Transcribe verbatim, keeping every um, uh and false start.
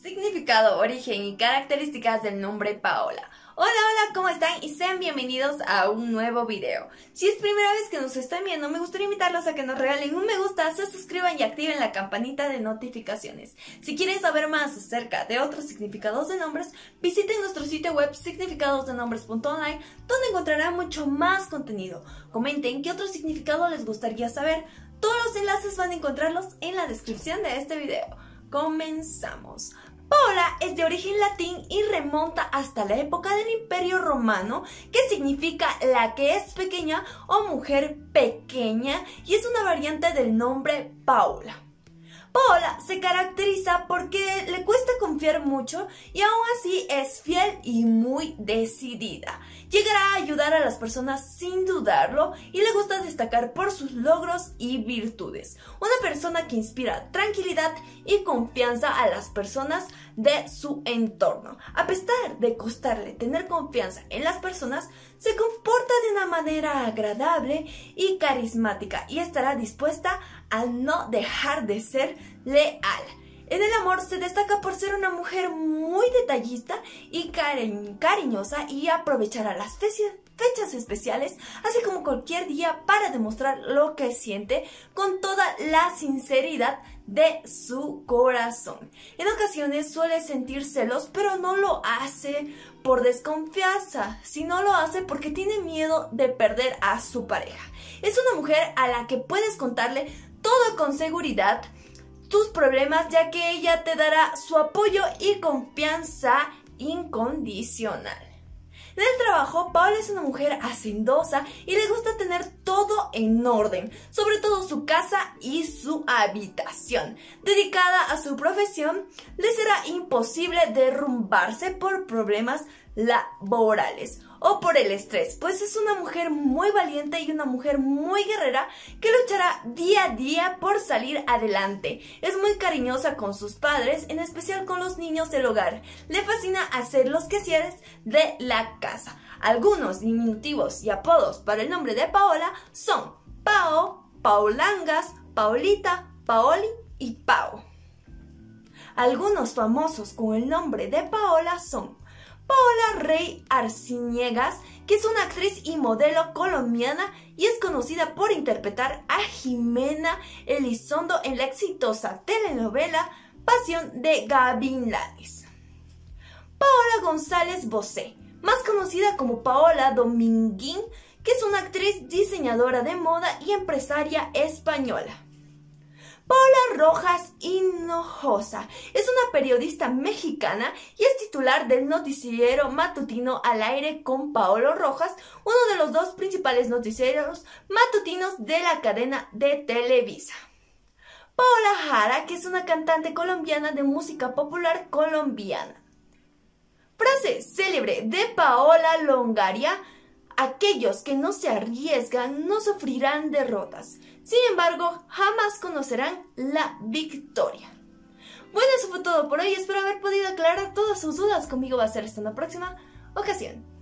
Significado, origen y características del nombre Paola. Hola, hola, ¿cómo están? Y sean bienvenidos a un nuevo video. Si es primera vez que nos están viendo, me gustaría invitarlos a que nos regalen un me gusta, se suscriban y activen la campanita de notificaciones. Si quieren saber más acerca de otros significados de nombres, visiten nuestro sitio web significados de nombres punto online, donde encontrarán mucho más contenido. Comenten qué otro significado les gustaría saber. Todos los enlaces van a encontrarlos en la descripción de este video. Comenzamos. Paola es de origen latín y remonta hasta la época del Imperio Romano, que significa la que es pequeña o mujer pequeña, y es una variante del nombre Paula. Paola se caracteriza porque le cuesta confiar mucho y aún así es fiel y muy decidida. Llegará a ayudar a las personas sin dudarlo y le gusta destacar por sus logros y virtudes. Una persona que inspira tranquilidad y confianza a las personas de su entorno. A pesar de costarle tener confianza en las personas, se comporta de una manera agradable y carismática y estará dispuesta a no dejar de ser leal. En el amor se destaca por ser una mujer muy detallista y cari- cariñosa y aprovechará las fe- fechas especiales, así como cualquier día, para demostrar lo que siente con toda la sinceridad de su corazón. En ocasiones suele sentir celos, pero no lo hace por desconfianza, sino lo hace porque tiene miedo de perder a su pareja. Es una mujer a la que puedes contarle todo con seguridad, tus problemas, ya que ella te dará su apoyo y confianza incondicional. En el trabajo, Paola es una mujer hacendosa y le gusta tener todo en orden, sobre todo su casa y su habitación. Dedicada a su profesión, le será imposible derrumbarse por problemas laborales o por el estrés, pues es una mujer muy valiente y una mujer muy guerrera que luchará día a día por salir adelante. Es muy cariñosa con sus padres, en especial con los niños del hogar. Le fascina hacer los quehaceres de la casa. Algunos diminutivos y apodos para el nombre de Paola son Pao, Paolangas, Paolita, Paoli y Pao. Algunos famosos con el nombre de Paola son Paola Rey Arciniegas, que es una actriz y modelo colombiana y es conocida por interpretar a Jimena Elizondo en la exitosa telenovela Pasión de Gavilanes. Paola González Bosé, más conocida como Paola Dominguín, que es una actriz, diseñadora de moda y empresaria española. Paola Rojas Hinojosa es una periodista mexicana y es titular del noticiero matutino Al Aire con Paola Rojas, uno de los dos principales noticieros matutinos de la cadena de Televisa. Paola Jara, que es una cantante colombiana de música popular colombiana. Frase célebre de Paola Longaria: aquellos que no se arriesgan no sufrirán derrotas, sin embargo, jamás conocerán la victoria. Bueno, eso fue todo por hoy, espero haber podido aclarar todas sus dudas. Conmigo va a ser hasta una próxima ocasión.